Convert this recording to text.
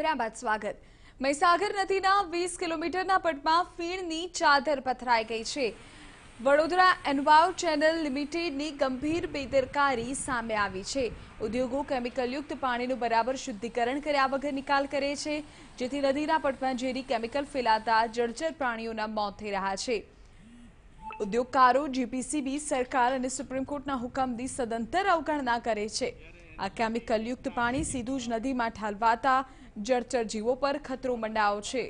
विराम बाद स्वागत। મહીસાગર નદીના 20 કિલોમીટરના પટમાં ફીણની ચાદર પથરાઈ ગઈ છે। વડોદરા એન્વાયર ચેનલ લિમિટેડની ગંભીર બેદરકારી સામે આવી છે। ઉદ્યોગો કેમિકલયુક્ત પાણીનું બરાબર શુદ્ધિકરણ કર્યા વગર નિકાલ કરે છે, જેથી નદીના પટમાં ઝેરી કેમિકલ ફેલાતા જળચર પ્રાણીઓના મોત થઈ રહ્યા છે। ઉદ્યોગકારો જીપીસીબી સરકાર અને સુપ્રીમ કોર્ટના હુકમની સદંતર અવગણના કરે છે। आ केमिकलयुक्त पानी सीधू ज नदी में ठालवाता जड़चर जीवों पर खतरो मंडायो छे।